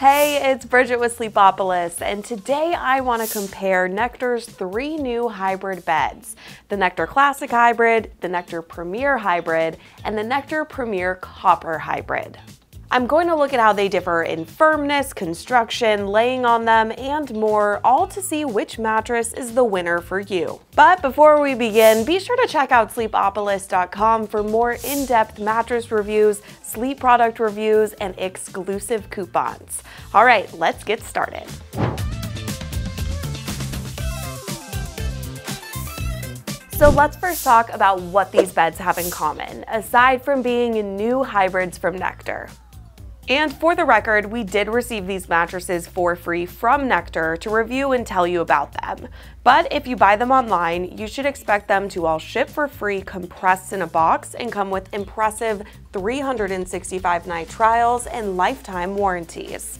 Hey, it's Bridget with Sleepopolis, and today I want to compare Nectar's three new hybrid beds: the Nectar Classic Hybrid, the Nectar Premier Hybrid, and the Nectar Premier Copper Hybrid. I'm going to look at how they differ in firmness, construction, laying on them, and more, all to see which mattress is the winner for you. But before we begin, be sure to check out Sleepopolis.com for more in-depth mattress reviews, sleep product reviews, and exclusive coupons. All right, let's get started. So let's first talk about what these beds have in common, aside from being new hybrids from Nectar. And for the record, we did receive these mattresses for free from Nectar to review and tell you about them. But if you buy them online, you should expect them to all ship for free, compressed in a box, and come with impressive 365-night trials and lifetime warranties.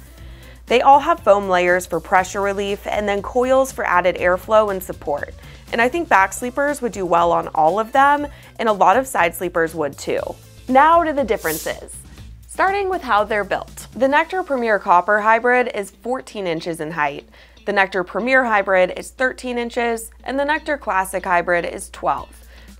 They all have foam layers for pressure relief and then coils for added airflow and support. And I think back sleepers would do well on all of them, and a lot of side sleepers would too. Now to the differences. Starting with how they're built. The Nectar Premier Copper Hybrid is 14 inches in height, the Nectar Premier Hybrid is 13 inches, and the Nectar Classic Hybrid is 12.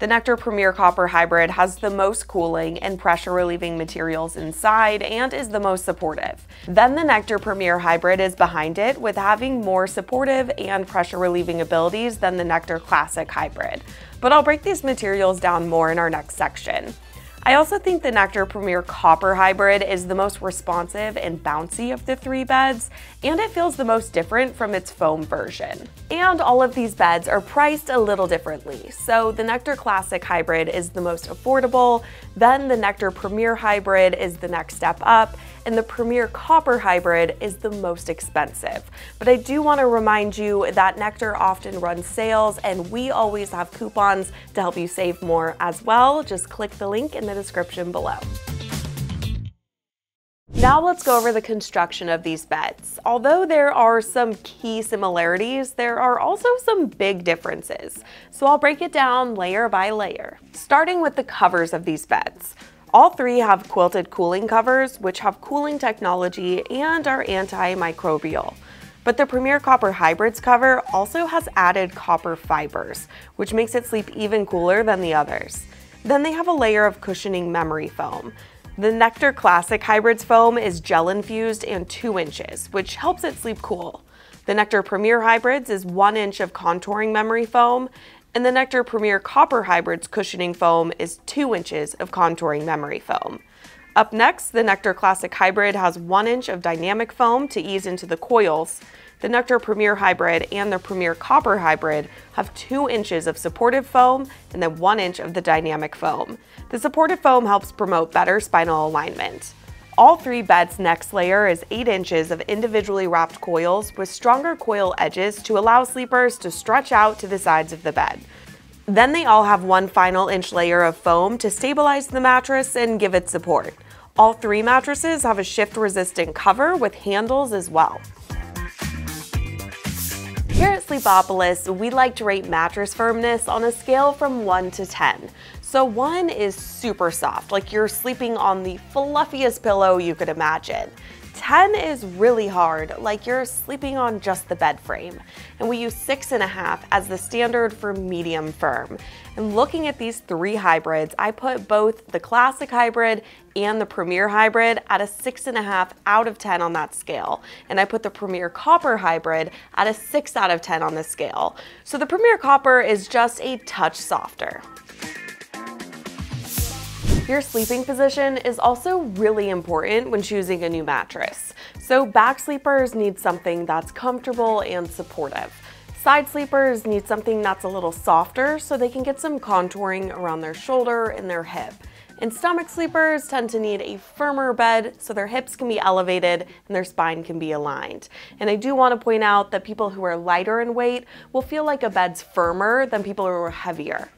The Nectar Premier Copper Hybrid has the most cooling and pressure relieving materials inside and is the most supportive. Then the Nectar Premier Hybrid is behind it, with having more supportive and pressure relieving abilities than the Nectar Classic Hybrid. But I'll break these materials down more in our next section. I also think the Nectar Premier Copper Hybrid is the most responsive and bouncy of the three beds, and it feels the most different from its foam version. And all of these beds are priced a little differently, so the Nectar Classic Hybrid is the most affordable, then the Nectar Premier Hybrid is the next step up, and the Premier Copper Hybrid is the most expensive. But I do want to remind you that Nectar often runs sales, and we always have coupons to help you save more as well. Just click the link in the description below. Now let's go over the construction of these beds. Although there are some key similarities, there are also some big differences. So I'll break it down layer by layer. Starting with the covers of these beds. All three have quilted cooling covers, which have cooling technology and are antimicrobial. But the Premier Copper Hybrid's cover also has added copper fibers, which makes it sleep even cooler than the others. Then they have a layer of cushioning memory foam. The Nectar Classic Hybrid's foam is gel-infused and 2 inches, which helps it sleep cool. The Nectar Premier Hybrid's is 1 inch of contouring memory foam, and the Nectar Premier Copper Hybrid's cushioning foam is 2 inches of contouring memory foam. Up next, the Nectar Classic Hybrid has 1 inch of dynamic foam to ease into the coils. The Nectar Premier Hybrid and the Premier Copper Hybrid have 2 inches of supportive foam and then 1 inch of the dynamic foam. The supportive foam helps promote better spinal alignment. All three beds' next layer is 8 inches of individually wrapped coils with stronger coil edges to allow sleepers to stretch out to the sides of the bed. Then they all have 1 final inch layer of foam to stabilize the mattress and give it support. All three mattresses have a shift-resistant cover with handles as well. Here at Sleepopolis, we like to rate mattress firmness on a scale from 1 to 10. So 1 is super soft, like you're sleeping on the fluffiest pillow you could imagine. 10 is really hard, like you're sleeping on just the bed frame. And we use 6.5 as the standard for medium firm. And looking at these three hybrids, I put both the Classic Hybrid and the Premier Hybrid at a 6.5 out of 10 on that scale. And I put the Premier Copper Hybrid at a 6 out of 10 on the scale. So the Premier Copper is just a touch softer. Your sleeping position is also really important when choosing a new mattress. So back sleepers need something that's comfortable and supportive. Side sleepers need something that's a little softer so they can get some contouring around their shoulder and their hip. And stomach sleepers tend to need a firmer bed so their hips can be elevated and their spine can be aligned. And I do want to point out that people who are lighter in weight will feel like a bed's firmer than people who are heavier.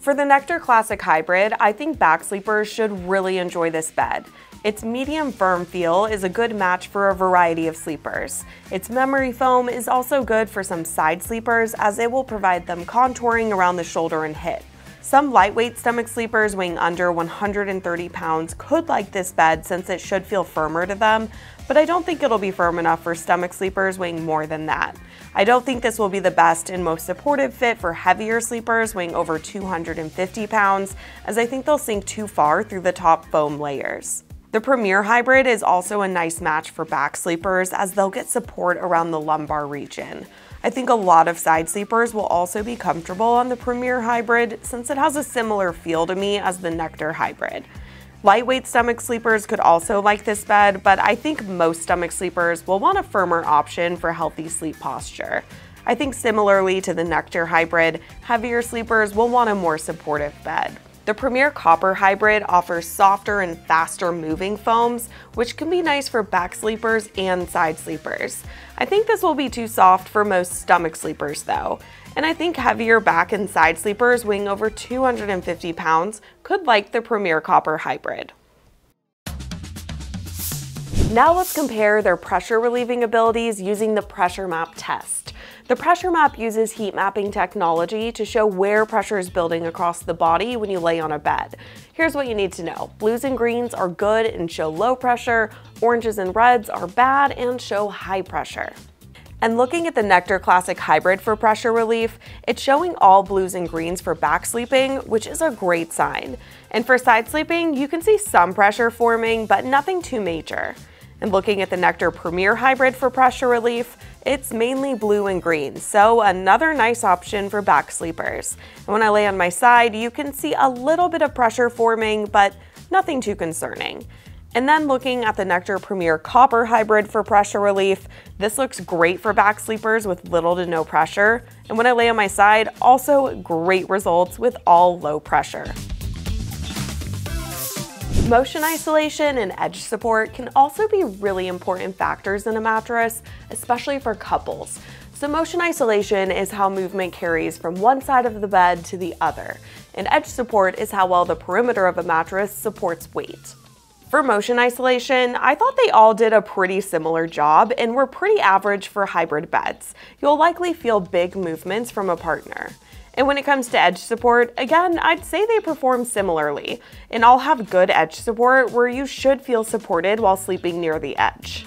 For the Nectar Classic Hybrid, I think back sleepers should really enjoy this bed. Its medium firm feel is a good match for a variety of sleepers. Its memory foam is also good for some side sleepers as it will provide them contouring around the shoulder and hip. Some lightweight stomach sleepers weighing under 130 pounds could like this bed since it should feel firmer to them, but I don't think it'll be firm enough for stomach sleepers weighing more than that. I don't think this will be the best and most supportive fit for heavier sleepers weighing over 250 pounds, as I think they'll sink too far through the top foam layers. The Premier Hybrid is also a nice match for back sleepers, as they'll get support around the lumbar region. I think a lot of side sleepers will also be comfortable on the Premier Hybrid, since it has a similar feel to me as the Nectar Hybrid. Lightweight stomach sleepers could also like this bed, but I think most stomach sleepers will want a firmer option for healthy sleep posture. I think similarly to the Nectar Hybrid, heavier sleepers will want a more supportive bed. The Premier Copper Hybrid offers softer and faster moving foams, which can be nice for back sleepers and side sleepers. I think this will be too soft for most stomach sleepers though, and I think heavier back and side sleepers weighing over 250 pounds could like the Premier Copper Hybrid. Now let's compare their pressure relieving abilities using the pressure map test. The pressure map uses heat mapping technology to show where pressure is building across the body when you lay on a bed. Here's what you need to know. Blues and greens are good and show low pressure. Oranges and reds are bad and show high pressure. And looking at the Nectar Classic Hybrid for pressure relief, it's showing all blues and greens for back sleeping, which is a great sign. And for side sleeping, you can see some pressure forming, but nothing too major. And looking at the Nectar Premier Hybrid for pressure relief, it's mainly blue and green, so another nice option for back sleepers. And when I lay on my side, you can see a little bit of pressure forming, but nothing too concerning. And then looking at the Nectar Premier Copper Hybrid for pressure relief, this looks great for back sleepers with little to no pressure. And when I lay on my side, also great results with all low pressure. Motion isolation and edge support can also be really important factors in a mattress, especially for couples. So motion isolation is how movement carries from one side of the bed to the other, and edge support is how well the perimeter of a mattress supports weight. For motion isolation, I thought they all did a pretty similar job and were pretty average for hybrid beds. You'll likely feel big movements from a partner. And when it comes to edge support, again, I'd say they perform similarly, and all have good edge support where you should feel supported while sleeping near the edge.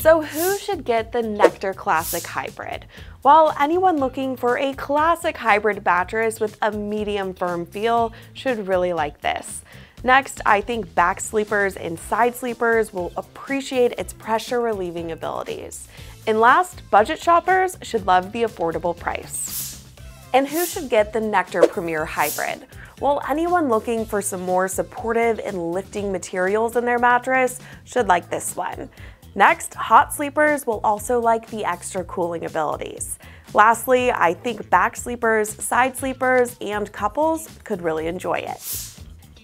So who should get the Nectar Classic Hybrid? Well, anyone looking for a classic hybrid mattress with a medium firm feel should really like this. Next, I think back sleepers and side sleepers will appreciate its pressure relieving abilities. And last, budget shoppers should love the affordable price. And who should get the Nectar Premier Hybrid? Well, anyone looking for some more supportive and lifting materials in their mattress should like this one. Next, hot sleepers will also like the extra cooling abilities. Lastly, I think back sleepers, side sleepers, and couples could really enjoy it.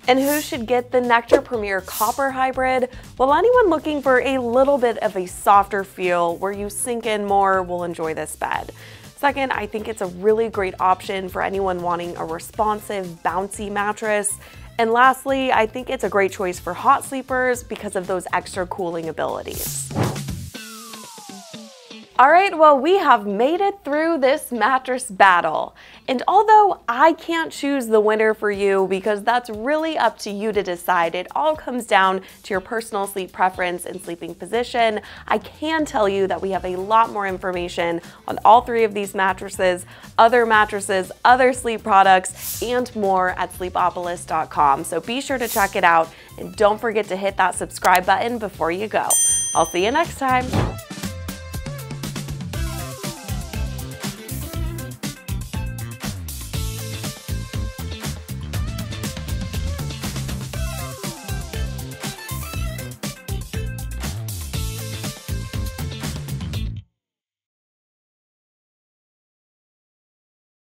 And who should get the Nectar Premier Copper Hybrid? Well, anyone looking for a little bit of a softer feel where you sink in more will enjoy this bed. Second, I think it's a really great option for anyone wanting a responsive, bouncy mattress. And lastly, I think it's a great choice for hot sleepers because of those extra cooling abilities. All right, well, we have made it through this mattress battle. And although I can't choose the winner for you because that's really up to you to decide, it all comes down to your personal sleep preference and sleeping position, I can tell you that we have a lot more information on all three of these mattresses, other sleep products, and more at Sleepopolis.com. So be sure to check it out and don't forget to hit that subscribe button before you go. I'll see you next time.